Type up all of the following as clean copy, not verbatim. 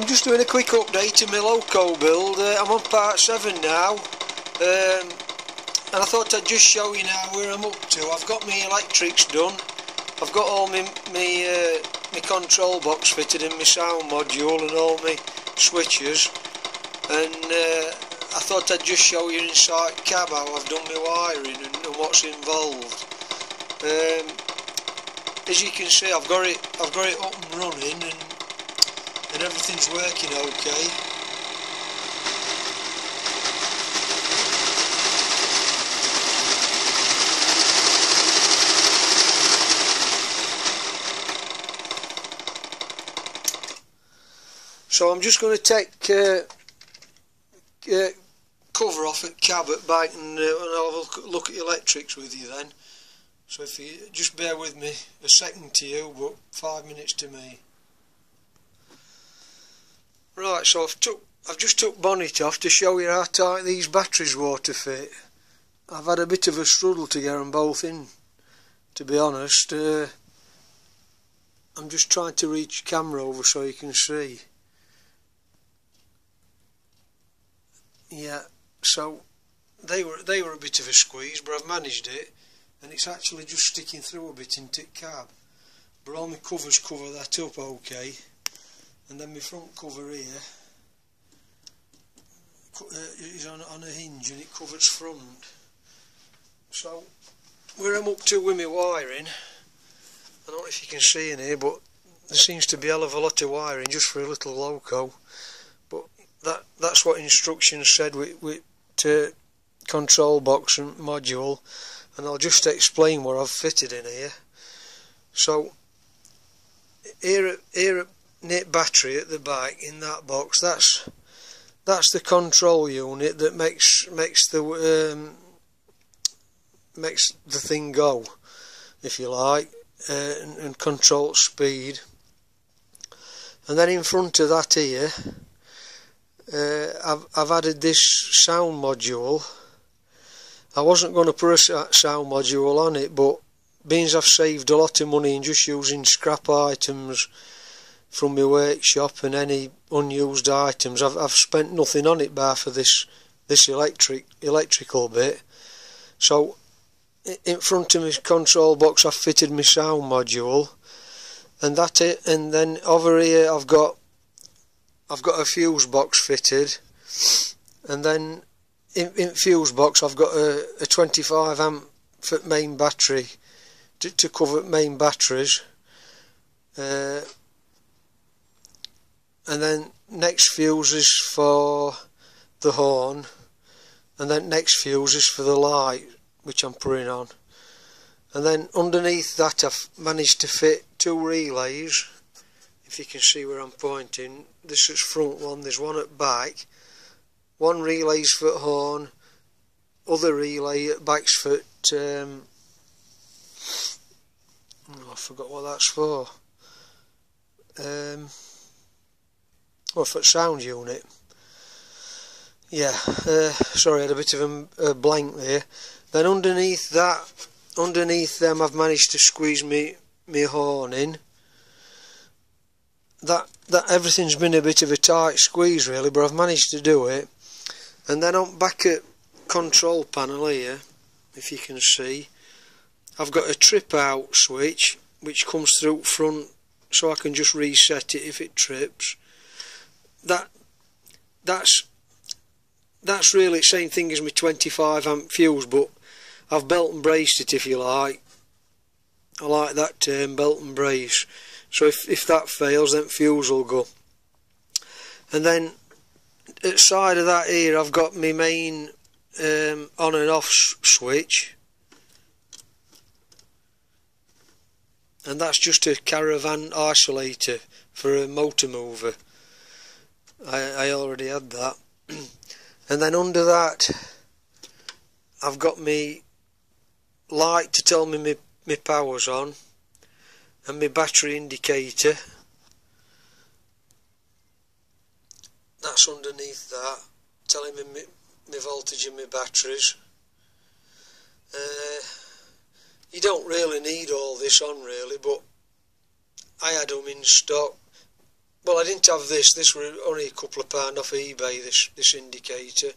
I'm just doing a quick update in my loco build. I'm on part 7 now, and I thought I'd just show you now where I'm up to. I've got my electrics done, I've got all my control box fitted in my sound module and all my switches, and I thought I'd just show you inside cab how I've done my wiring and what's involved. As you can see, I've got it up and running, and everything's working okay. So I'm just going to take cover off at cab at back, and I'll look at electrics with you then. So if you just bear with me, a second to you, but 5 minutes to me. Right, so I've just took bonnet off to show you how tight these batteries were to fit. I've had a bit of a struggle to get them both in, to be honest. I'm just trying to reach camera over so you can see. Yeah, so they were a bit of a squeeze, but I've managed it. And it's actually just sticking through a bit into the cab, but all my covers cover that up okay, and then my front cover here is on a hinge and it covers front. So where I'm up to with my wiring, I don't know if you can see in here, but there seems to be a hell of a lot of wiring just for a little loco, but that's what instructions said with control box and module. And I'll just explain what I've fitted in here. So here at NIT battery at the back in that box, that's the control unit that makes the thing go, if you like, and control speed. And then in front of that here, I've added this sound module. I wasn't going to put a sound module on it, but being I've saved a lot of money in just using scrap items from my workshop and any unused items, I've spent nothing on it bar for this electrical bit. So in front of my control box I've fitted my sound module, and that's it. And then over here I've got a fuse box fitted, and then in fuse box I've got a 25 amp for main battery to cover main batteries, and then next fuse is for the horn, and then next fuse is for the light which I'm putting on. And then underneath that I've managed to fit 2 relays, if you can see where I'm pointing. This is front one, there's one at back. One relay's for horn, other relay at back's for I forgot what that's for. Well, for sound unit. Yeah, sorry, I had a bit of a blank there. Then underneath them, I've managed to squeeze me horn in. That everything's been a bit of a tight squeeze really, but I've managed to do it. And then on back at control panel here, if you can see, I've got a trip out switch which comes through front, so I can just reset it if it trips. That's really the same thing as my 25 amp fuse, but I've belt and braced it, if you like. I like that term, belt and brace. So if that fails, then fuse will go. And then at side of that here I've got my main on and off switch, and that's just a caravan isolator for a motor mover. I already had that. And then under that I've got my light to tell me my power's on, and my battery indicator. That's underneath that, telling me my voltage and my batteries. You don't really need all this on really, but I had them in stock. Well, I didn't have this. This was only a couple of pound off eBay, this indicator.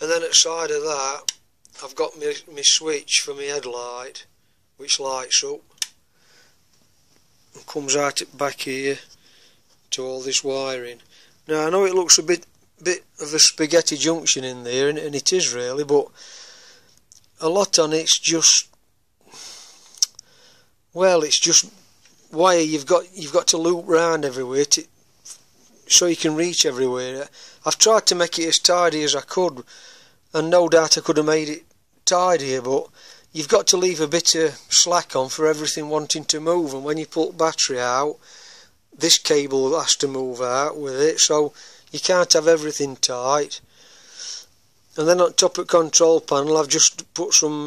And then outside of that, I've got my switch for my headlight, which lights up and comes out back here to all this wiring. Now, I know it looks a bit of a spaghetti junction in there, and it is really, but a lot on it's just, well, it's just wire. You've got to loop round everywhere so you can reach everywhere. I've tried to make it as tidy as I could, and no doubt I could have made it tidier, but you've got to leave a bit of slack on for everything wanting to move, and when you pull the battery out, this cable has to move out with it, so you can't have everything tight. And then on top of the control panel, I've just put some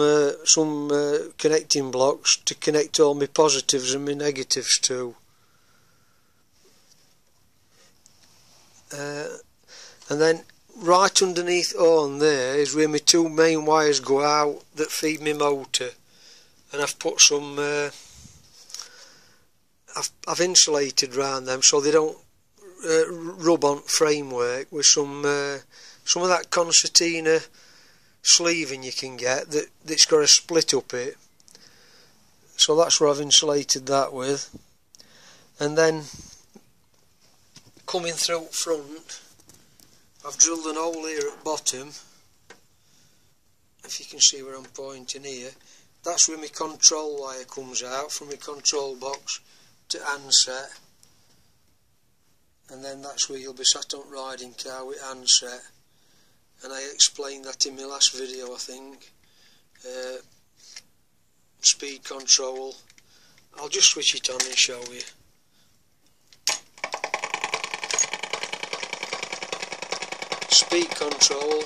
connecting blocks to connect all my positives and my negatives to. And then right underneath on there is where my two main wires go out that feed my motor, and I've put some. I've insulated round them so they don't rub on framework with some of that concertina sleeving you can get that's got a split up it. So that's where I've insulated that with. And then coming through front, I've drilled an hole here at bottom. If you can see where I'm pointing here, that's where my control wire comes out from my control box to handset, and then that's where you'll be sat on riding car with handset. And I explained that in my last video, I think. Speed control. I'll just switch it on and show you. Speed control.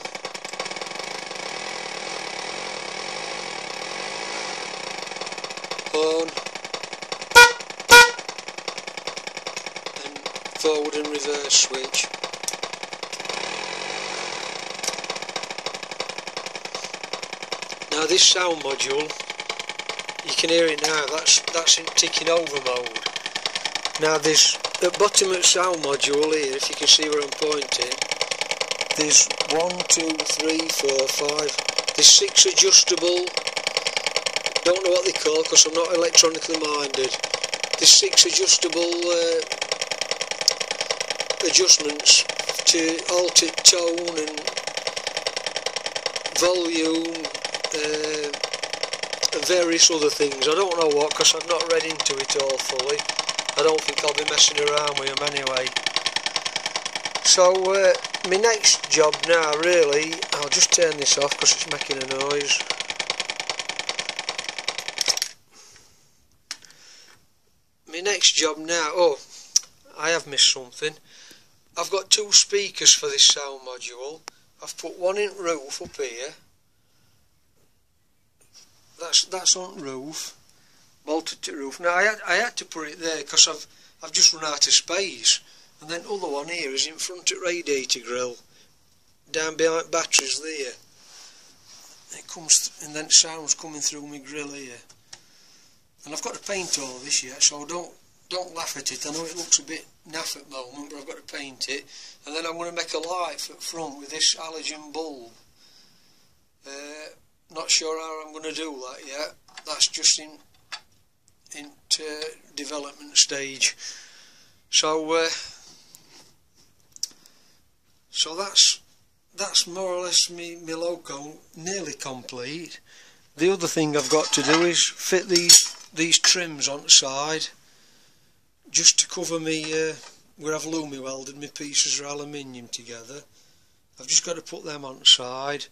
Horn. And forward and reverse switch. Now this sound module, you can hear it now, that's in ticking over mode. Now there's, at bottom of the sound module here, if you can see where I'm pointing, there's 1, 2, 3, 4, 5, there's 6 adjustable, don't know what they call because I'm not electronically minded, there's 6 adjustable adjustments to alter tone and volume, and various other things. I don't know what, because I've not read into it all fully. I don't think I'll be messing around with them anyway. So my next job now, really, I'll just turn this off because it's making a noise. My next job now, oh, I have missed something. I've got 2 speakers for this sound module. I've put one in roof up here. That's on roof, bolted to roof. Now I had to put it there because I've just run out of space. And then other one here is in front at radiator grill, down behind batteries there. It comes and then sounds coming through my grill here. And I've got to paint all this yet, so don't laugh at it. I know it looks a bit naff at the moment, but I've got to paint it. And then I'm going to make a light for front with this halogen bulb. Not sure how I'm going to do that yet. That's just in development stage. So that's more or less me loco nearly complete. The other thing I've got to do is fit these trims on the side, just to cover me where I've lumi welded my pieces of aluminium together. I've just got to put them on the side.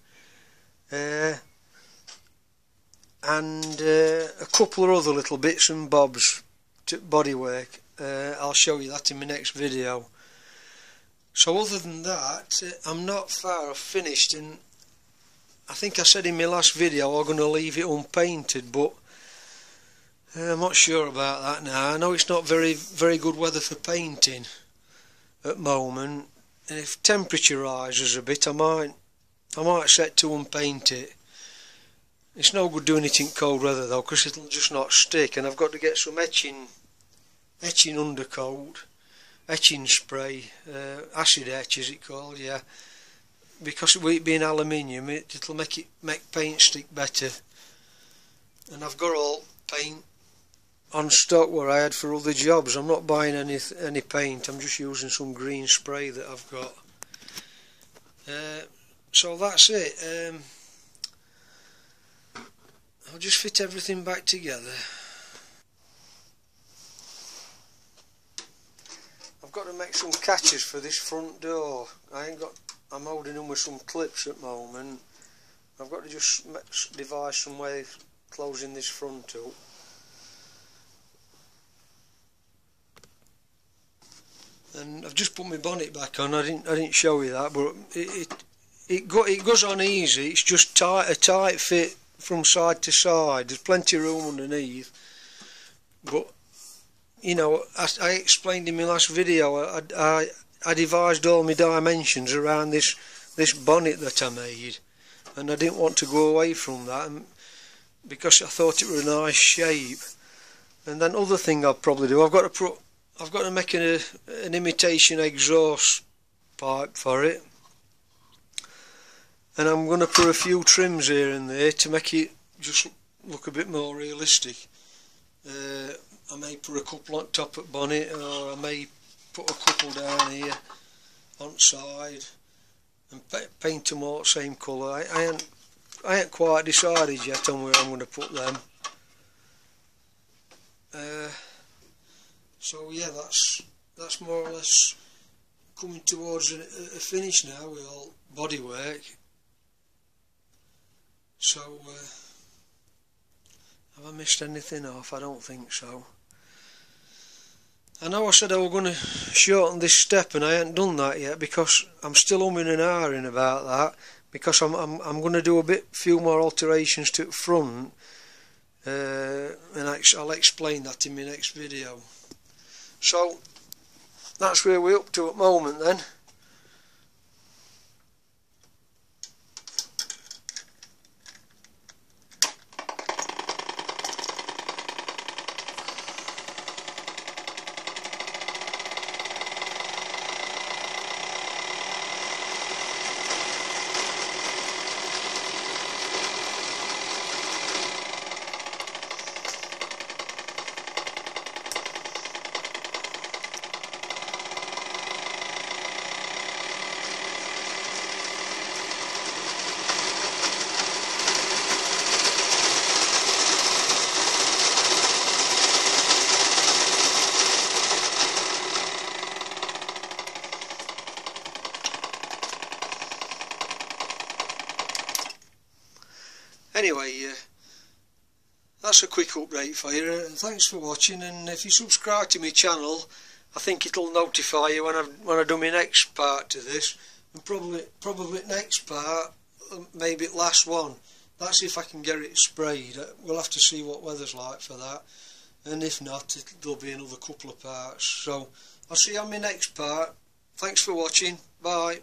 And a couple of other little bits and bobs to bodywork. I'll show you that in my next video. So other than that, I'm not far off finished, and I think I said in my last video I'm going to leave it unpainted, but I'm not sure about that now. I know it's not very good weather for painting at the moment, and if temperature rises a bit, I might set to unpaint it. It's no good doing it in cold weather though, because it'll just not stick, and I've got to get some etching undercoat. etching spray, acid etch is it called, yeah, because with it being aluminium it'll make paint stick better. And I've got all paint on stock where I had for other jobs. I'm not buying any paint, I'm just using some green spray that I've got. So that's it. I'll just fit everything back together. I've got to make some catches for this front door. I'm holding them with some clips at the moment. I've got to just devise some way of closing this front up. And I've just put my bonnet back on. I didn't show you that, but it goes on easy. It's just a tight fit from side to side. There's plenty of room underneath, but you know, I explained in my last video, I devised all my dimensions around this bonnet that I made, and I didn't want to go away from that because I thought it was a nice shape. And then other thing I'll probably do, I've got to make an imitation exhaust pipe for it, and I'm going to put a few trims here and there to make it just look a bit more realistic. I may put a couple on top at bonnet, or I may put a couple down here on side and paint them all the same colour. I ain't quite decided yet on where I'm going to put them. So yeah, that's more or less coming towards a finish now with all body work. So have I missed anything off? I don't think so. I know I said I was going to shorten this step, and I haven't done that yet because I'm still umming and ahhing about that, because I'm going to do a few more alterations to the front, and I'll explain that in my next video. So that's where we're up to at the moment then. Anyway, that's a quick update for you, and thanks for watching. And if you subscribe to my channel, I think it'll notify you when I do my next part to this, and probably next part, maybe last one. That's if I can get it sprayed. We'll have to see what weather's like for that, and if not, there'll be another couple of parts. So I'll see you on my next part. Thanks for watching. Bye.